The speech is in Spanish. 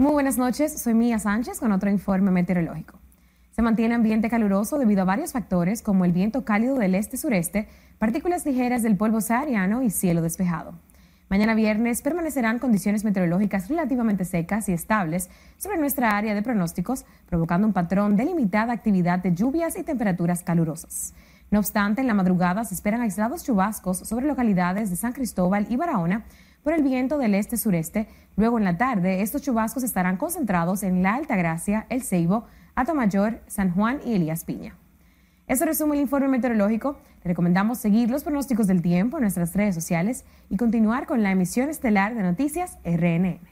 Muy buenas noches, soy Mía Sánchez con otro informe meteorológico. Se mantiene ambiente caluroso debido a varios factores como el viento cálido del este-sureste, partículas ligeras del polvo sahariano y cielo despejado. Mañana viernes permanecerán condiciones meteorológicas relativamente secas y estables sobre nuestra área de pronósticos, provocando un patrón de limitada actividad de lluvias y temperaturas calurosas. No obstante, en la madrugada se esperan aislados chubascos sobre localidades de San Cristóbal y Barahona por el viento del este-sureste. Luego en la tarde, estos chubascos estarán concentrados en La Altagracia, El Seibo, Atomayor, San Juan y Elías Piña. Eso resume el informe meteorológico. Le recomendamos seguir los pronósticos del tiempo en nuestras redes sociales y continuar con la emisión estelar de Noticias RNN.